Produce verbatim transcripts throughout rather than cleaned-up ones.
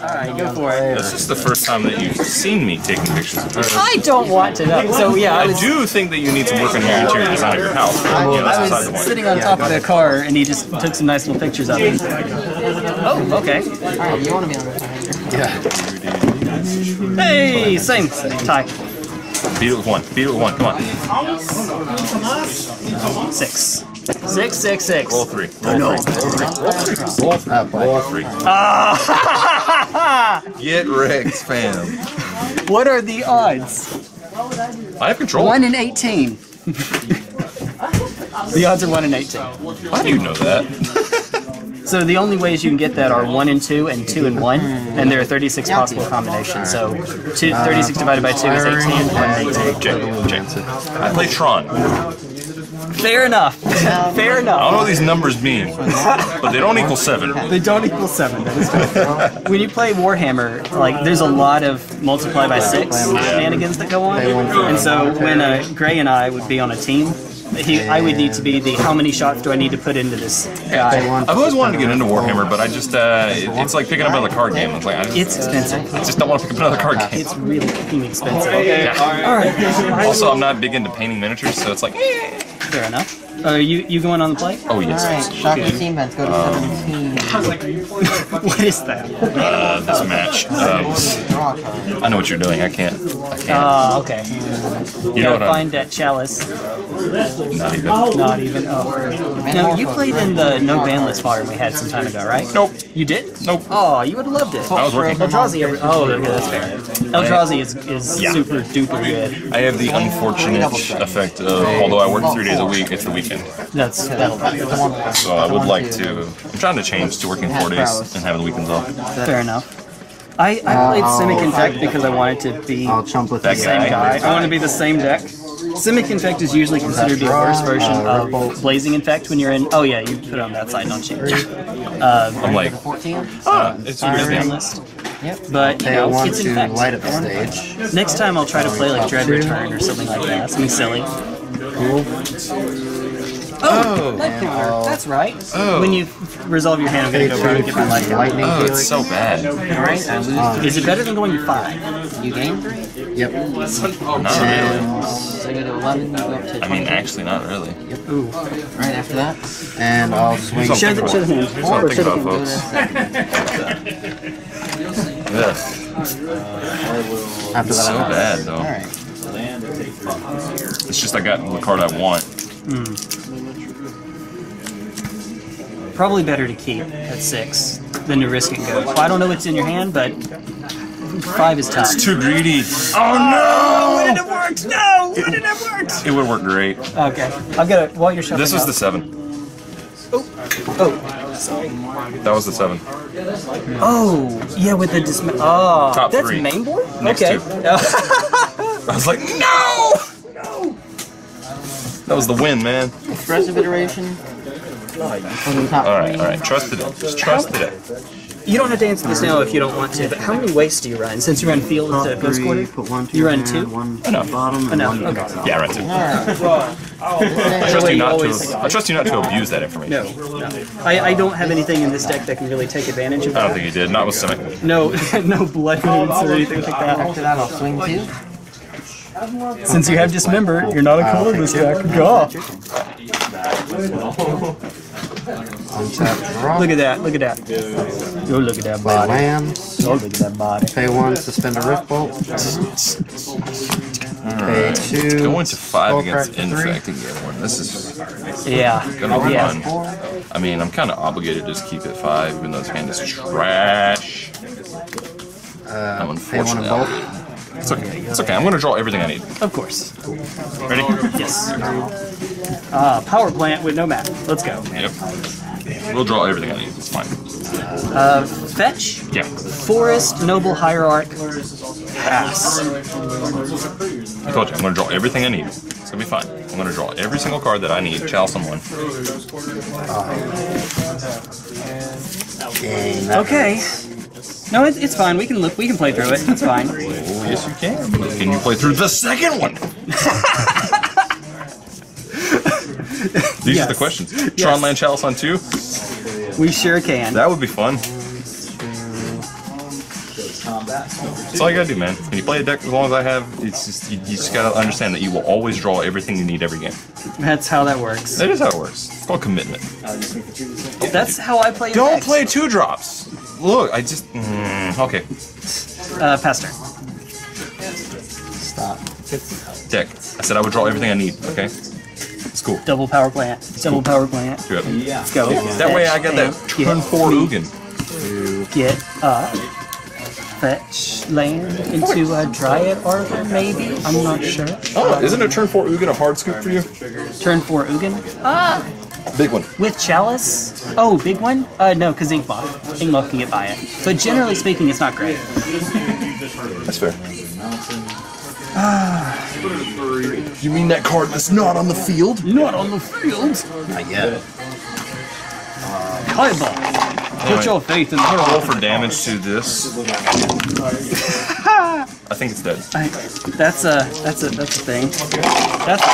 Alright, go for it. This is the first time that you've seen me taking pictures of pictures. I don't want to know. So yeah, I, I was, do think that you need to work on your interior design of your house. I, you know, I was the sitting on top of the car and he just took some nice little pictures of it. Oh, okay. Alright, you want to be on the car? Yeah. Hey, same tie. Beat it with one. Beat it with one. Come on. Six. Six, six, six. Roll three. Roll no. three. Roll three. Roll three. Roll three. Ah! Uh, Get wrecked, fam. What are the odds? I have control. One in eighteen. The odds are one in eighteen. How do you know that? So the only ways you can get that are one and two and two and one, and there are thirty-six possible combinations. So two, thirty-six divided by two is eighteen. One is eighteen. Check, check. I play Tron. Fair enough. Fair enough. I don't know what these numbers mean, but they don't equal seven. They don't equal seven. When you play Warhammer, like there's a lot of multiply by six shenanigans that go on, and so when uh, Gray and I would be on a team, He, I would need to be the how many shots do I need to put into this guy. I've always wanted to get into Warhammer, but I just, uh, it, it's like picking up another card game. It's, like, I just, it's expensive. I just don't want to pick up another card game. It's really expensive. Okay. Yeah. All right. Also, I'm not big into painting miniatures, so it's like, eh. Fair enough. Are uh, you, you going on the play? Oh, yes. All right, shock your team events, go to seventeen. I was like, are you playing that fucking What is that? Uh, this match. Um, I know what you're doing, I can't. I can't. Uh, okay. You, you know gotta find that Chalice. Not even. Not even, oh. Now, you played in the No Bandless Fire we had some time ago, right? Nope. You did? Nope. Oh, you would have loved it. I was working. Eldrazi, oh, okay, that's fair. Eldrazi is, is yeah. super duper good. I have the unfortunate effect of, although I work three days a week, it's the weekend. That's that'll be. So I would like to. I'm trying to change to working four days and having the weekends off. Fair enough. I, I played Simic Infect because I wanted to be the that same guy. guy. I want to be the same deck. Simic Infect is usually considered the worst version of Blazing Infect when you're in. Oh yeah, you put it on that side, don't you? Uh, I'm like, ah, it's a weird name list. Yep. But you know, it's Infect. Next time I'll try to play like Dread Return or something like that. Something silly. Cool. Oh, oh, life counter. Oh. That's right. Oh. When you resolve your hand, I'm going to go around and get my life counter. Oh, it's so bad. Right? Is it better than going to five? You gain three? Yep. Oh, not really. So you go to eleven, go up to twenty. I mean, actually, not really. Yep. Ooh. Right after that. And I'll swing. Show the hand. Here's what I'm thinking about, folks. It's so bad, though. All right. It's just I got the card I want. Mm. Probably better to keep at six than to risk it go. Well, I don't know what's in your hand, but five is tough. It's too greedy. Oh no! Wouldn't have worked? No! Wouldn't have worked? It would work great. Okay. I've got to, while you're shuffling. This was up. The seven. Oh. Oh. Sorry. That was the seven. Oh. Yeah, with the dismember. Oh. Top that's three. Main board? Next okay. Two. I was like, no! No! That was the win, man. Expressive iteration. Alright, alright. Trust it. Just trust it. You don't have to answer this now if you don't want to, but how many wastes do you run? Since you run field to ghost quarter, you run two? Enough. Enough. Enough. Okay. Yeah, I run two. I, trust you not to, I trust you not to abuse that information. No. no. I, I don't have anything in this deck that can really take advantage of that. I don't think you did. Not with Simic. No, no blood wounds or anything like that. After that, I'll swing two. Since you have Dismember, you're not a colorless deck. Go. Look at that, look at that. Oh, look at that body. Oh, look at that body. Pay one, suspend a Rift Bolt. Pay two. Going to five against Infect and get one. This is yeah. gonna be yeah. fun. I mean, I'm kind of obligated to just keep it five, even though this hand is trash. Uh, no, unfortunately. It's okay. It's okay. I'm going to draw everything I need. Of course. Cool. Ready? Yes. Uh, power plant with no map. Let's go. Yep. We'll draw everything I need. It's fine. Uh, fetch? Yeah. Forest, Noble Hierarch. Pass. I told you, I'm going to draw everything I need. It's going to be fine. I'm going to draw every single card that I need. Chow someone. Uh, okay. No, it's, it's fine. We can look. We can play through it. It's fine. Oh, yes, you can. Can you play through the second one? These yes. are the questions. Yes. Tron land Chalice on two? We sure can. That would be fun. combat. That's all you gotta do, man. When you play a deck as long as I have, it's just you, you just gotta understand that you will always draw everything you need every game. That's how that works. That is how it works. It's called commitment. That's how I play. Don't play two drops. Look, I just mm, okay. Uh, pass turn. Stop. Deck. I said I would draw everything I need. Okay. It's cool. Double power plant. It's Double cool. power plant. Do it. Yeah. Let's go. Yeah. That way I got that turn four Ugin. Get up. Fetch land into a Dryad Arbor, maybe? I'm not sure. Oh, isn't a turn four Ugin a hard scoop for you? Turn four Ugin? Ah! Big one. With Chalice? Oh, big one? Uh, no, because Inkmoth. Inkmoth can get by it. But generally speaking, it's not great. That's fair. Ah. You mean that card that's not on the field? Not on the field? Not yet. Highball! Put your faith in the I'm gonna roll for damage to this. I think it's dead. I, that's a that's a that's a thing. That's a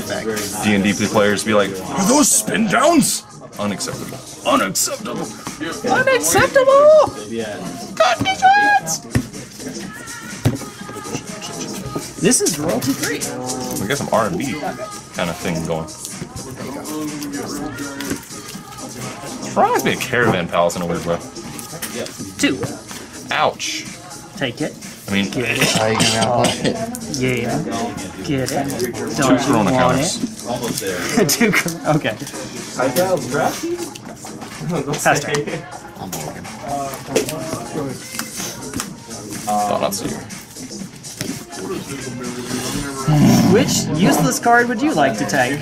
thing. D and D players be like, are those spin downs? Unacceptable. Unacceptable. Unacceptable. Cut me shots. This is royalty free. We got some R and B kind of thing going. Probably be a caravan palace in a weird way. Two. Ouch. Take it. I mean, get it. Yeah. Get it. Don't Two Corona counters. Almost there. Two. Okay. I got drafty. Pass turn. I'm broken. Thought Knot Seer. Which useless card would you like to take?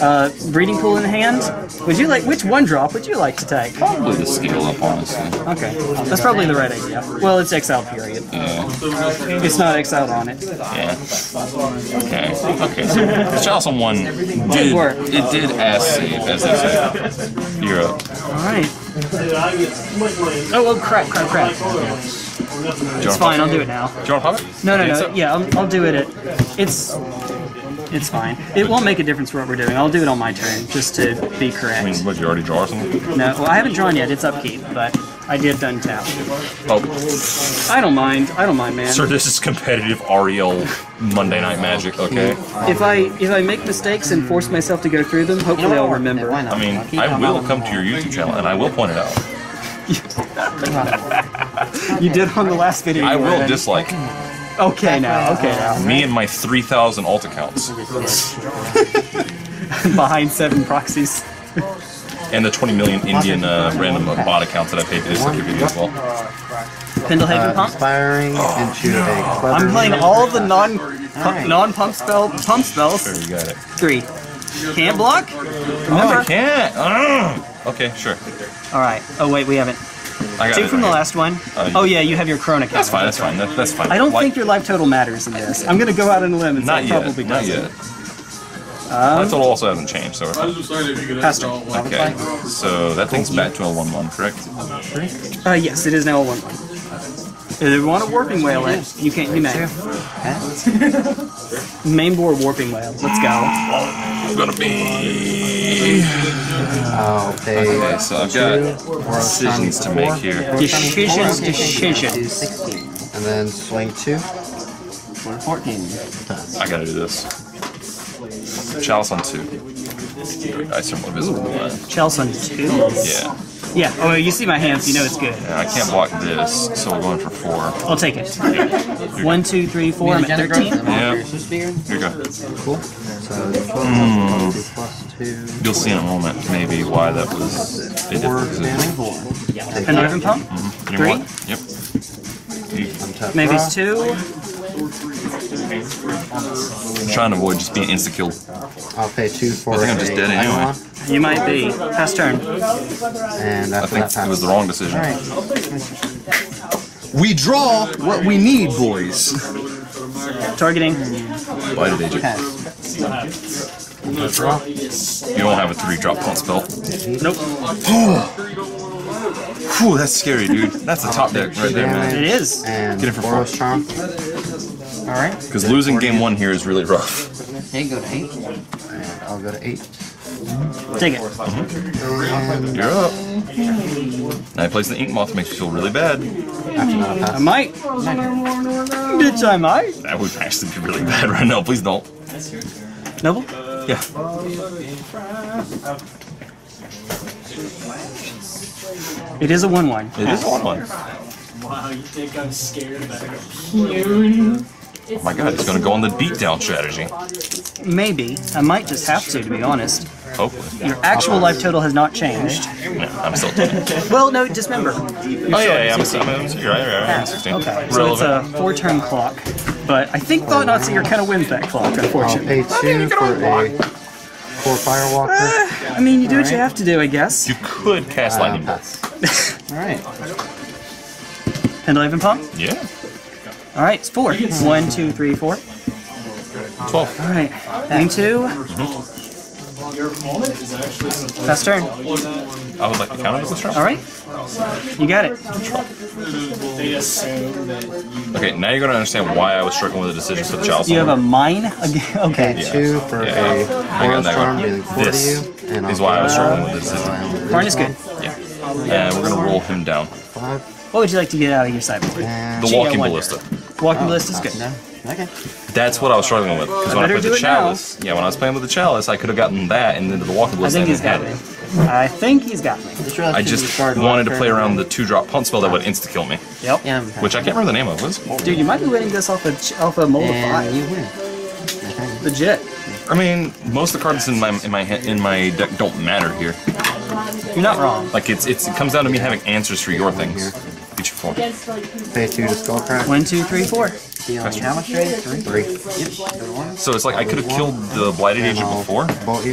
Uh, Breeding Pool in hand? Would you like, which one drop would you like to take? Probably the Scale Up, honestly. Okay, that's probably the right idea. Well, it's exiled, period. Yeah. It's not exiled on it. Yeah. Okay, okay. So the Chalice on one did work. It did ass save, as they said. You're up. Alright. Oh, well, crap, crap, crap. It's fine, I'll do it now. Do you want to pop it? No, no, no. Yeah, I'll, I'll do it at... It's... It's fine. It won't make a difference for what we're doing. I'll do it on my turn, just to be correct. I mean, what, you already draw something? No, well, I haven't drawn yet. It's upkeep, but I did done tap. Oh. I don't mind. I don't mind, man. Sir, this is competitive R E L Monday Night Magic, okay? If I if I make mistakes and force myself to go through them, hopefully I'll remember. I mean, I will come to your YouTube channel, and I will point it out. You did on the last video. I will dislike. Okay now, okay now. Me and my three thousand alt accounts. Behind seven proxies. And the twenty million Indian uh, random bot accounts that I paid to dislike your video as well. Pendelhaven pump? Uh, into no. a clever I'm playing all the non right. non-pump spell, pump spells. Sure, you got it. Three. Can't block? Remember? Oh, I can't. Uh, okay, sure. All right. Oh wait, we haven't. I got Take it from right the here. last one. Uh, oh yeah, you have your Corona counter. That's fine. That's fine. That, that's fine. I don't like, think your life total matters in this. I'm gonna go out on a limb and say probably doesn't. Yet. Um, life total also hasn't changed, so. I was just saying if you could okay. So that thing's back to a one one, correct? Uh, yes, it is now a one one. They want a warping whale in. You can't do that. Main board warping whale. Let's go. I'm gonna be. Oh, okay, so I've got decisions to make here. Decisions, decisions. And then swing two. fourteen. I gotta do this. Chalice on two. Dice are more visible. Chalice on two? Yeah. Yeah, oh, you see my hands, you know it's good. Yeah, I can't block this, so we're going for four. I'll take it. Yeah. One, two, three, four, I'm at thirteen. Yeah. Here you go. Cool. Mm. You'll see in a moment, maybe, why that was... They did it. Yeah. Pendelhaven pump? Mm-hmm. Three? Yep. Maybe it's two? I'm trying to avoid just being insta-killed. I'll pay two for I think I'm just dead anyway. You might be. Pass turn. And I think it was the wrong decision. Right. We draw what we need, boys. Targeting. Blighted Agent. Pass. You don't have a three-drop pump spell. Nope. Whew, that's scary, dude. That's a top deck right there, man. It is. Get it for four. Alright. Because losing game one here is really rough. Hey, go to eight. And I'll go to eight. Take it. You're up. I place the Inkmoth, makes me feel really bad. I might. Bitch, I might. That would actually be really bad right now. Please don't. Noble? Yeah. It is a one one. It is a one one. Wow, you think I'm scared about it? Oh my god, it's gonna go on the beatdown strategy. Maybe. I might just have to, to be honest. Hopefully. Your actual life total has not changed. No, I'm still dead. Well, no, Dismember. You're oh, yeah, yeah, I'm still You're right, right, right. I'm sixteen. Okay, so relevant. It's a four-turn clock, but I think Thought Knot Seer kind of wins that clock, unfortunately. I'll pay two for a four Firewalker. Uh, I mean, you do what you have to do, I guess. You could cast Lightning Bolt. Alright. Pendelhaven Palm? Yeah. Alright, it's four. One, two, three, four. Twelve. Alright, aim two. Mm-hmm. Fast turn. I would like to counter this round. Alright. You got it. Okay, now you're going to understand why I was struggling with the decision for the Chalice. You have a mine? Okay. Yeah. Two for yeah. a Forest Charm. This and is why I was struggling with the decision. Karn is good. Yeah. And we're going to roll him down. What would you like to get out of your sideboard? The Walking Ballista. Walking Ballista is good. Okay. That's what I was struggling with. Because when I played the Chalice, now. yeah, when I was playing with the Chalice, I could have gotten that and then the Walking Ballista. I think he's got me. It. I think he's got me. I just wanted to play around the two-drop punt spell that would insta-kill me. Yep. Yeah, which I can't remember the name of. What is it? Dude, you might be winning this off of Alpha Mold of Five. You win. Okay. Legit. I mean, most of the cards in my in my in my deck don't matter here. You're not wrong. Like it's it's it comes down to me having answers for your things. Each form. Pay two to Skullcrack. One, two, three, four. How much trade? Three. Three. So it's like I could have killed the Blighted Agent before, but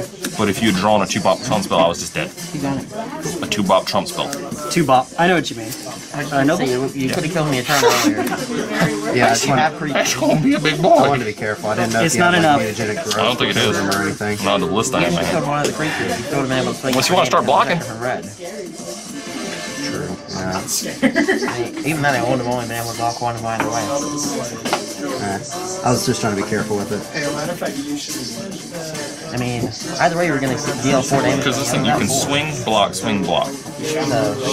if you had drawn a two-bop Trump spell, I was just dead. You got it. A two-bop Trump spell. Two-bop. I know what you mean. I know. You, you yeah. could have killed me a turn earlier. yeah, that's going to be a big boy. I wanted to be careful. I didn't know it's if you not had enough. Like, growth I don't think it is. Or anything. Not on the list I have my hand. Unless you want to start blocking. True. Yeah. Even then, I wouldn't have only been able to block one of mine away. Right. I was just trying to be careful with it. I mean, either way, you were going to deal four damage. Because this thing, you can four. swing, block, swing, block. So,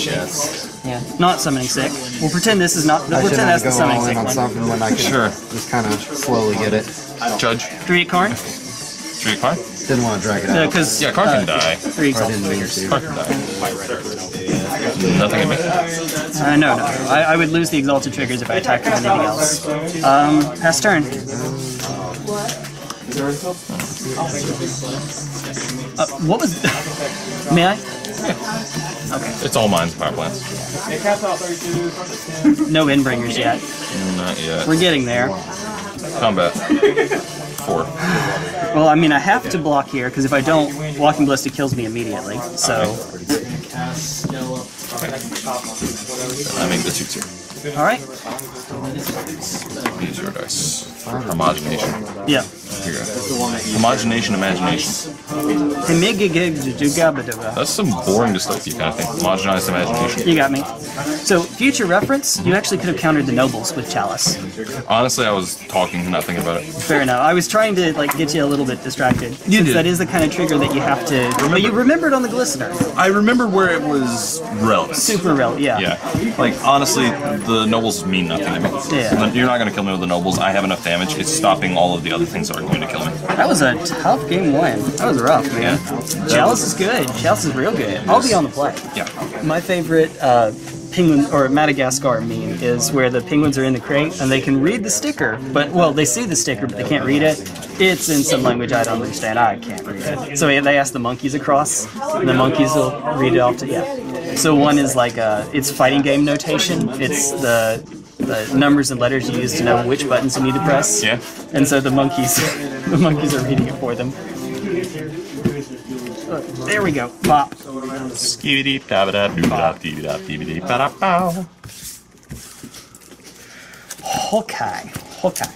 yes. Yeah. Not summoning sick. We'll pretend this is not. We'll pretend that's the summoning sick one. When I can sure. Just kind of slowly get it. Judge. Three at Karn. Three at Karn. Didn't want to drag it out. No, because yeah, Karn uh, can die. Three Karn can die. Nothing in me. Uh, no, no. I, I would lose the exalted triggers if I attacked with anything else. Um, pass turn. Uh, what was... May I? Yeah. Okay. It's all mines, power plants. No Inbringers yet. Not yet. We're getting there. Combat. Four. Well, I mean, I have to block here, because if I don't, Walking Ballista kills me immediately, so... Okay. I make the two two. Alright. Use your dice. Homogenation. Yeah. Here you go. Homogenation, imagination. That's some boring dystopia kind of thing. Homogenized imagination. You got me. So, future reference, you actually could have countered the nobles with Chalice. Honestly, I was talking, not thinking about it. Fair enough. I was trying to like get you a little bit distracted. You did. That is the kind of trigger that you have to... Remember. But you remembered on the Glistener. I remember where it was relevant. Super relevant, yeah. Yeah. Like, honestly, the nobles mean nothing to me. Yeah. You're not going to kill me with the nobles. I have enough damage. It's stopping all of the other things that are going to kill me. That was a tough game one. That was rough, man. Yeah. Chalice is good. Chalice is real good. I'll be on the play. Yeah. My favorite uh, penguin or Madagascar meme is where the penguins are in the crate and they can read the sticker, but well, they see the sticker but they can't read it. It's in some language I don't understand. I can't read it. So they ask the monkeys across, and the monkeys will read it off to yeah. So one is like a, it's fighting game notation. It's the the numbers and letters you use to know which buttons you need to press. Yeah. And so the monkeys the monkeys are reading it for them. Uh, there we go. Bop. Honkai. Honkai.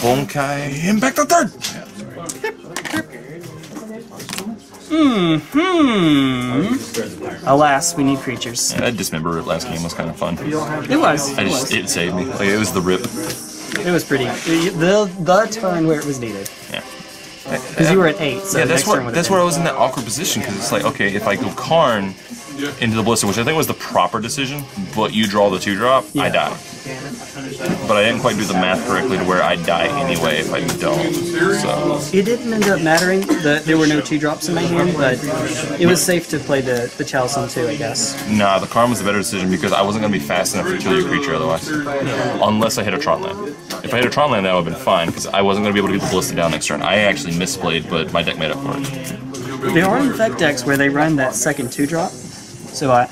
Honkai. Impact the third! Mm-hmm. Alas, we need creatures. Yeah, that Dismember last game was kind of fun. It was. I just, it, was. it saved me. Like, it was the rip. It was pretty. The, the turn where it was needed. Yeah. Because you were at eight, so yeah, that's where that's where I was in that awkward position, because it's like, okay, if I go Karn into the Blister, which I think was the proper decision, but you draw the two-drop, yeah. I die. But I didn't quite do the math correctly to where I die anyway if I don't. So it didn't end up mattering that there were no two-drops in my hand, but it was safe to play the, the Chalice on two, I guess. Nah, the Karn was the better decision because I wasn't going to be fast enough to kill your creature otherwise. Unless I hit a Tron land. If I hit a Tron land, that would have been fine, because I wasn't going to be able to get the Ballista down next turn. I actually misplayed, but my deck made up for it. There are Infect decks where they run that second two-drop, so I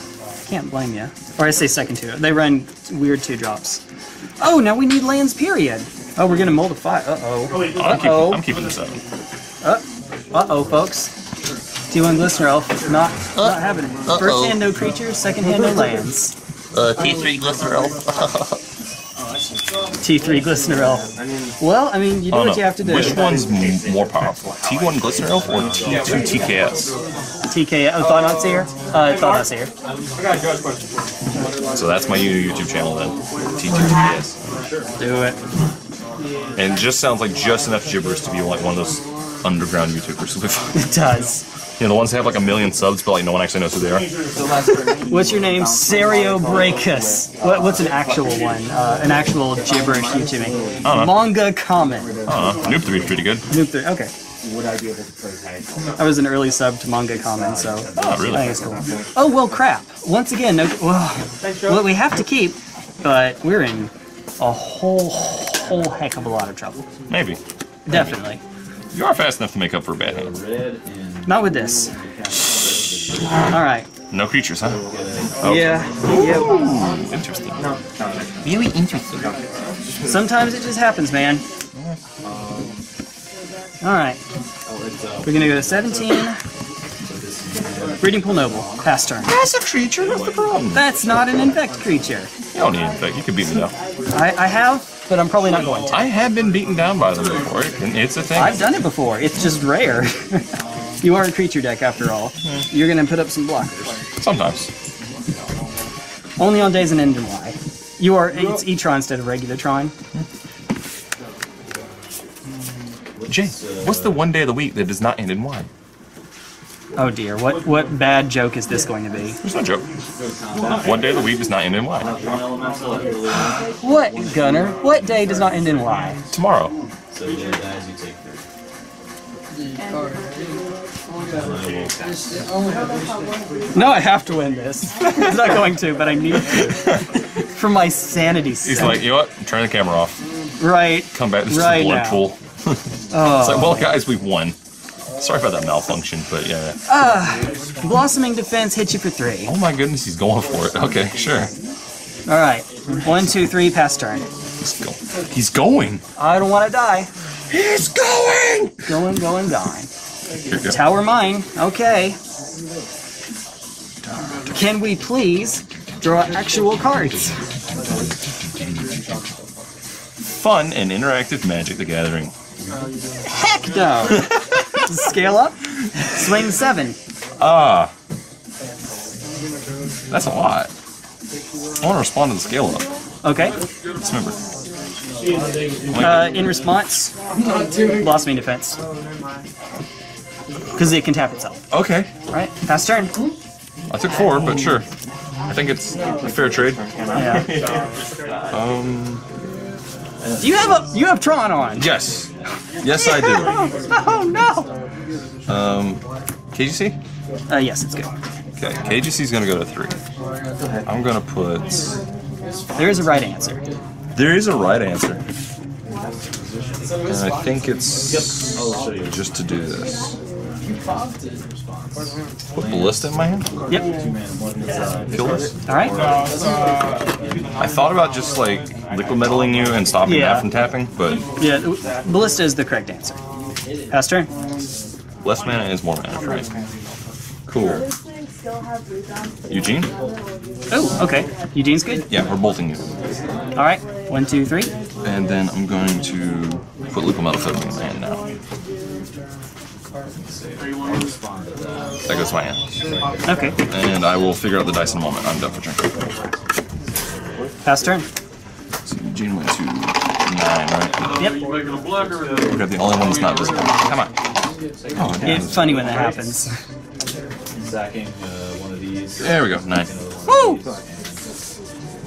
can't blame you. Or I say second two. They run weird two-drops. Oh, now we need lands, period. Oh, we're going to mold a five. Uh-oh. Uh-oh. I'm keeping this up. Uh-oh, folks. D one Glistener Elf, not, uh, not happening. Uh-oh. First hand, no creatures. Second hand, no lands. Uh, T three Glistener Elf. T three Glistener Elf. Well, I mean, you do oh, what no. you have to do. Which one's more powerful? T one Glistener Elf or T two T K S? T K S. Oh, Thought Knot Seer? Uh, Thought Knot Seer. So that's my new YouTube channel then. T two T K S. Do it. And it just sounds like just enough gibberish to be like one of those underground YouTubers. It does. You know, the ones that have like a million subs, but like no one actually knows who they are. What's your name? Seriobrachus. What, what's an actual one? Uh, an actual gibberish YouTubing. Uh-huh. Manga comment. Uh-huh. Noob three is pretty good. Noob three, okay. Would I be able to play? I was an early sub to Manga Common, so oh, really? I think it's cool. Oh, well, crap. Once again, no, well, well, we have to keep, but we're in a whole, whole heck of a lot of trouble. Maybe. Definitely. Maybe. You are fast enough to make up for a bad hand. Not with this. All right. No creatures, huh? Oh. Yeah. Ooh. Interesting. Really interesting. Sometimes it just happens, man. Alright, we're gonna go to seventeen, Breeding Pool Noble, pass turn. That's a creature, what's the problem? That's not an Infect creature. You don't need Infect, you can beat me down. I, I have, but I'm probably not going to. I have been beaten down by them before, it's a thing. I've done it before, it's just rare. You are a creature deck after all. Yeah. You're gonna put up some blockers. Sometimes. Only on days and end in Y. You are, it's E-Tron instead of regular Tron. Jay, what's the one day of the week that does not end in Y? Oh dear, what what bad joke is this going to be? There's no joke. One day of the week does not end in Y. What, Gunner? What day does not end in Y? Tomorrow. No, I have to win this. I'm not going to, but I need to. For my sanity's sake. He's like, you know what? I'm turning the camera off. Right. Come back, this right is a blood now. Pool. Oh. It's like, well, guys, we've won. Sorry about that malfunction, but yeah. Uh, Blossoming Defense hit you for three. Oh my goodness, he's going for it. Okay, sure. All right, one, two, three, pass turn. He's going. He's going. I don't want to die. He's going. Going, going, going. Here you go. Tower mine. Okay. Can we please draw actual cards? Fun and interactive Magic: The Gathering. Heck no! Scale up, swing seven. Ah, uh, that's a lot. I want to respond to the scale up. Okay. Dismember. Uh, in response, Blossoming Defense, because it can tap itself. Okay. All right. Pass turn. I took four, but sure. I think it's a fair trade. Yeah. um. Do you have a you have Tron on? Yes, yes I do. Oh no! Um, K G C? Uh, yes, it's good. Okay, K G C's gonna go to three. I'm gonna put. There is a right answer. There is a right answer. And I think it's just to do this. Put Ballista in my hand? Yep. Kill this? Alright. I thought about just like liquid metaling you and stopping yeah. that from tapping, but. Yeah, Ballista is the correct answer. Pass turn. Less mana is more mana, right? Cool. Eugene? Oh, okay. Eugene's good? Yeah, we're bolting you. Alright, one, two, three. And then I'm going to put liquid metal in my hand now. That goes to my hand. Okay. And I will figure out the dice in a moment. I'm done for turn. Pass turn. So Eugene went to nine, right? Yep. Okay, the only one that's not visible. Come on. Oh, yeah. It's funny when that happens. Sacking uh, one of these. There we go. Nice. Woo!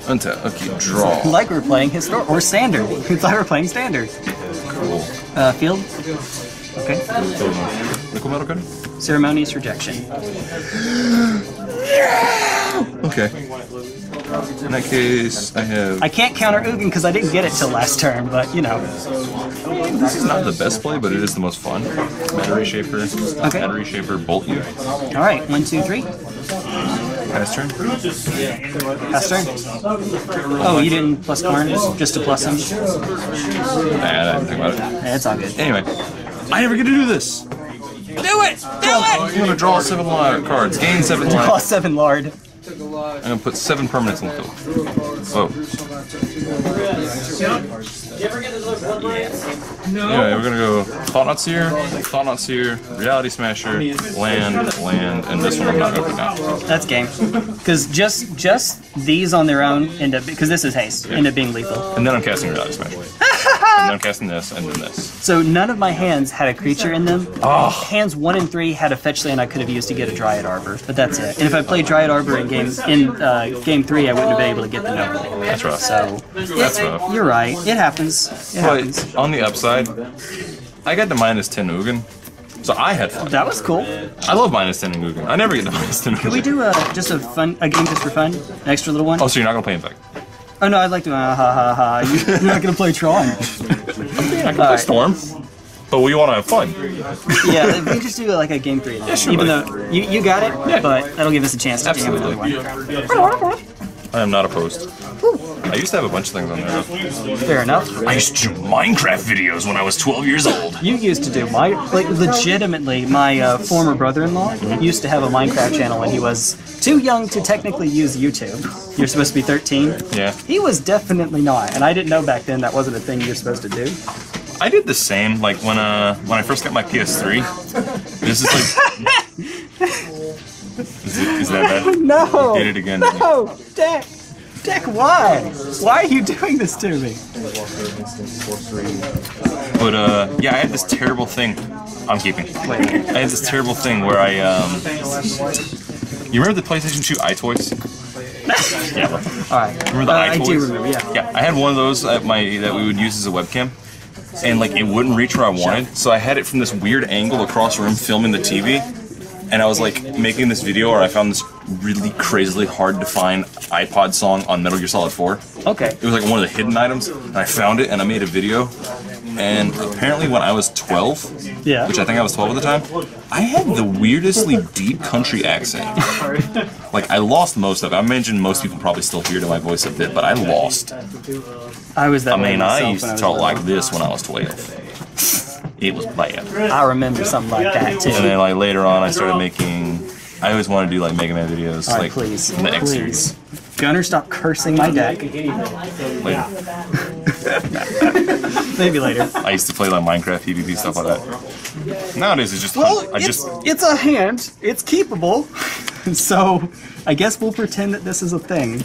Untap. Okay, draw. Like we're playing historic or standard. It's like we're playing standard. Cool. Uh, field. Okay. Liquid metal card. Ceremonious Rejection. Okay. In that case, I have. I can't counter Ugin because I didn't get it till last turn, but you know. This is not the best play, but it is the most fun. Battery Shaper. Okay. Battery Shaper, bolt you. Alright, one, two, three. Pass turn. Pass turn. Oh, you didn't plus Karn? Just a plus him? Nah, I didn't think about it. Yeah, it's all good. Anyway, I never get to do this! Do it! Do it! I'm gonna draw seven lard cards. Gain seven lard. Draw seven lard. I'm gonna put seven permanents in the field. Whoa. Do you ever get those blood lines? No. Anyway, we're gonna go Thought Knot Seer, Thought Knot Seer, Reality Smasher, land, land, and this one I'm not opening up. That's game. Because just just these on their own end up, because this is haste, yeah. end up being lethal. And then I'm casting Reality Smasher. And then I'm casting this, and then this. So none of my hands had a creature in them. Oh. Hands one and three had a fetch land I could have used to get a Dryad Arbor, but that's it. And if I played Dryad Arbor in game in uh, game three, I wouldn't have been able to get the Noble. That's rough. So that's rough. You're right. It happens. It but happens. On the upside, I got the minus ten Ugin. So I had fun. That was cool. I love minus ten and Ugin. I never get the minus ten Ugin. Can we do a, just a fun a game just for fun? An extra little one? Oh, so you're not gonna play Infect? Oh no, I'd like to. Uh, ha ha ha. You're not gonna play Tron. I can All play right. Storm, but we want to have fun. Yeah, we just do like a game three. Yeah, sure, even buddy. Though you, you got it, yeah. But that'll give us a chance to Absolutely. Do another one. I am not opposed. Ooh. I used to have a bunch of things on there. Fair enough. I used to do Minecraft videos when I was twelve years old. You used to do my like legitimately. My uh, former brother-in-law mm-hmm. used to have a Minecraft channel when he was too young to technically use YouTube. You're supposed to be thirteen. Yeah. He was definitely not, and I didn't know back then that wasn't a thing you're supposed to do. I did the same. Like when uh when I first got my P S three. This is like. Is, it, is that bad? No! You did it again. No! Deck! Deck, why? Why are you doing this to me? But, uh, yeah, I had this terrible thing. I'm keeping. Wait. I had this terrible thing where I, um... You remember the PlayStation two iToys? Yeah. Alright. Remember the uh, iToys? I do remember, yeah. Yeah, I had one of those at my that we would use as a webcam. And, like, it wouldn't reach where I wanted. So I had it from this weird angle across the room filming the T V. And I was like making this video, or I found this really crazily hard to find iPod song on Metal Gear Solid four. Okay. It was like one of the hidden items, and I found it and I made a video. And apparently, when I was twelve, yeah. which I think I was twelve at the time, I had the weirdestly deep country accent. Like, I lost most of it. I imagine most people probably still hear to my voice a bit, but I lost. I was that I mean, I used to talk like this when I was twelve. It was bad. I remember something like that too. And then like later on I started making I always wanted to do like Mega Man videos. All right, like please. In the X please. Series. Gunner, stop cursing my deck. Later. Maybe later. I used to play like Minecraft PvP stuff like that. Nowadays it's just well, I it's, just it's a hand. It's keepable. So I guess we'll pretend that this is a thing.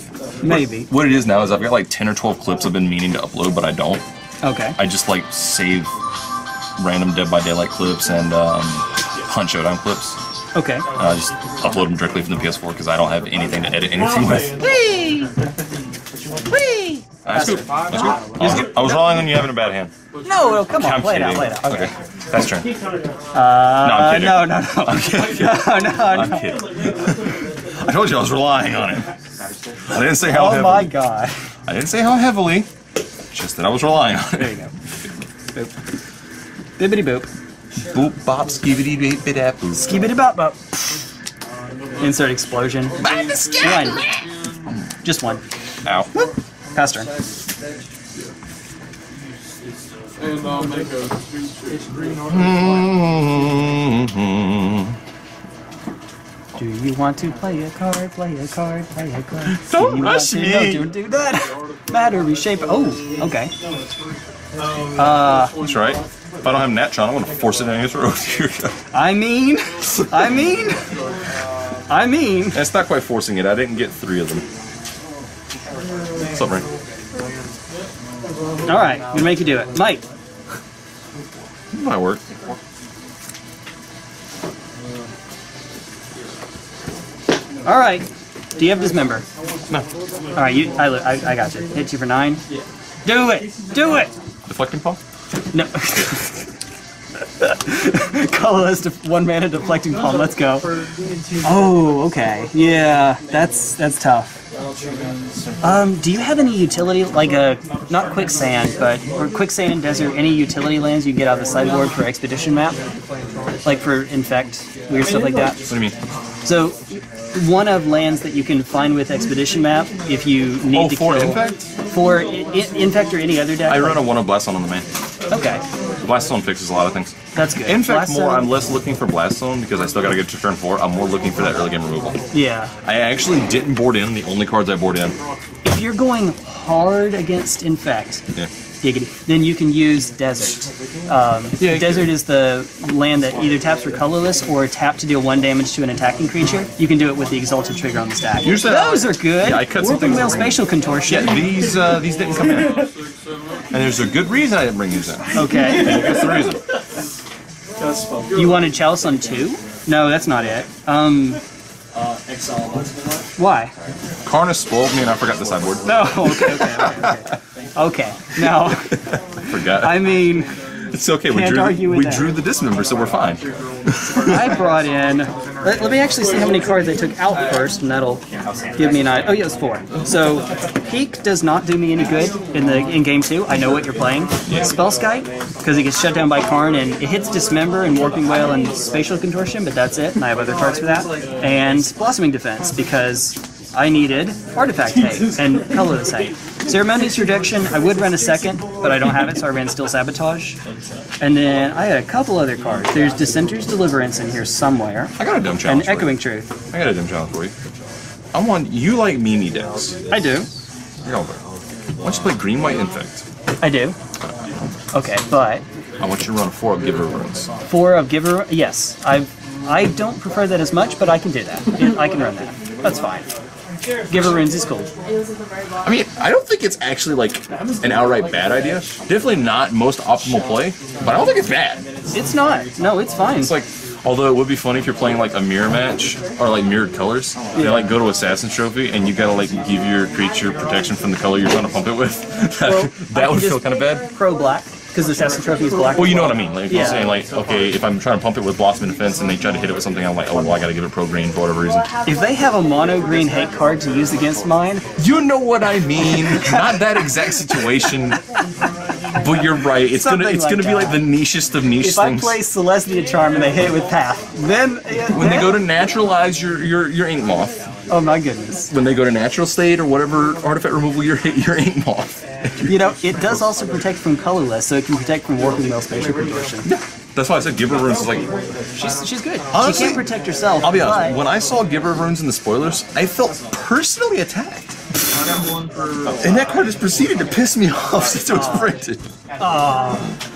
Maybe. What it is now is I've got like ten or twelve clips I've been meaning to upload but I don't. Okay. I just like save random Dead by Daylight clips and um, Hunt Showdown clips. Okay. I uh, just upload them directly from the P S four because I don't have anything to edit anything with. Whee! Whee! That's good. That's good. I was relying on you having a bad hand. No, no, come on, I'm play kidding. It out, play it out. Okay. Okay. That's turn. Uh, no, I'm kidding. No, no, no. I'm kidding. No, no, no. I'm kidding. I told you I was relying on him. I didn't say how oh heavily. Oh my god. I didn't say how heavily, just that I was relying on him. There you go. Boop. Bibbity boop. Boop bop skibbity beep bit app. Skibbity bop bop. Insert explosion. By the sky. One. Just one. Ow. Whoop. Pass turn. And I'll make a green order. Do you want to play a card? Play a card. Play a card. Don't do rush me. No, don't do that. Battery shape. Oh, okay. Uh, That's right. If I don't have Natron, I'm gonna force it down your throat. I mean, I mean, I mean. And it's not quite forcing it. I didn't get three of them. What's up, Ray? All right, I'm gonna make you do it, Mike. Might work. All right. Do you have Dismember? No. All right, you. I I, I got you. Hit you for nine. Yeah. Do it. Do it. Deflecting Palm? No. Colorless to one mana Deflecting Palm. Let's go. Oh, okay. Yeah, that's that's tough. Um, do you have any utility, like a, not Quicksand, but, or Quicksand and Desert, any utility lands you can get out of the sideboard for Expedition Map? Like for Infect, weird stuff like that? What do you mean? So, one of lands that you can find with Expedition Map, if you need oh, to for kill... for Infect? For in, Infect or any other deck? I run a one of Blast Zone on the main. Okay. Blast Zone fixes a lot of things. That's good. In fact, more, I'm less looking for Blast Zone because I still gotta get to turn four. I'm more looking for that early game removal. Yeah. I actually didn't board in the only cards I board in. If you're going hard against Infect, yeah. Giggity, then you can use Desert. Um, yeah, Desert is the land that either taps for colorless or tap to deal one damage to an attacking creature. You can do it with the Exalted trigger on the stack. Usually those are good. Yeah, I cut some things out. Spatial Contortion. Yeah, these uh, these didn't come in. And there's a good reason I didn't bring these in. Okay. That's the reason. You wanted Chalice on two? No, that's not it. Um... Uh, exile. Why? Karn spoiled me and I forgot the sideboard. No, okay, okay, okay. Okay, now. Forgot. I mean, it's okay. We drew, we drew the Dismember, so we're fine. I brought in. Let, let me actually see how many cards I took out first, and that'll give me an idea. Oh, yeah, it was four. So, Peak does not do me any good in the in game two. I know what you're playing. Yeah. Spellskite, because it gets shut down by Karn, and it hits Dismember and Warping Whale and Spatial Contortion, but that's it, and I have other cards for that. And Blossoming Defense, because I needed Artifact Hate and Colorless Hate. Ceremonious Rejection, I would run a second, but I don't have it, so I ran Steel Sabotage. And then I had a couple other cards. There's Dissenter's Deliverance in here somewhere. I got a dumb challenge. And Echoing for you. Truth. I got a dumb challenge for you. I'm on, you like Mimi decks. I do. You're over. Why don't you play Green White Infect? I do. Okay, but. I want you to run four of Giver of Runes. Four of Giver, yes. I I don't prefer that as much, but I can do that. I can run that. That's fine. Giver Runes is cool. I mean, I don't think it's actually like an outright bad idea. Definitely not most optimal play, but I don't think it's bad. It's not. No, it's fine. It's like, although it would be funny if you're playing like a mirror match or like mirrored colors. Yeah. They like go to Assassin's Trophy and you gotta like give your creature protection from the color you're trying to pump it with. Well, that would feel kind of bad. Pro black. Because the Assassin's Trophy is black. Well, you know what I mean. Like, yeah. You're saying, like, okay, if I'm trying to pump it with Blossoming Defense and they try to hit it with something, I'm like, oh, well, I gotta give it pro green for whatever reason. If they have a mono green hate card to use against mine. You know what I mean. Not that exact situation. But you're right. It's something gonna it's like gonna that. be like the nichest of niche if things. If I play Celestia Charm and they hit it with Path, then uh, when they go to naturalize your your your Inkmoth. Oh my goodness. When they go to natural state or whatever artifact removal your your Inkmoth. You know, it does also protect from colorless, so it can protect from Warping Whale Spatial Contortion. Yeah. That's why I said Giver of Runes is like. She's, she's good. Honestly, she can't protect herself. I'll be honest. When I saw Giver of Runes in the spoilers, I felt personally attacked. And that card just proceeded to piss me off since it was printed. Uh,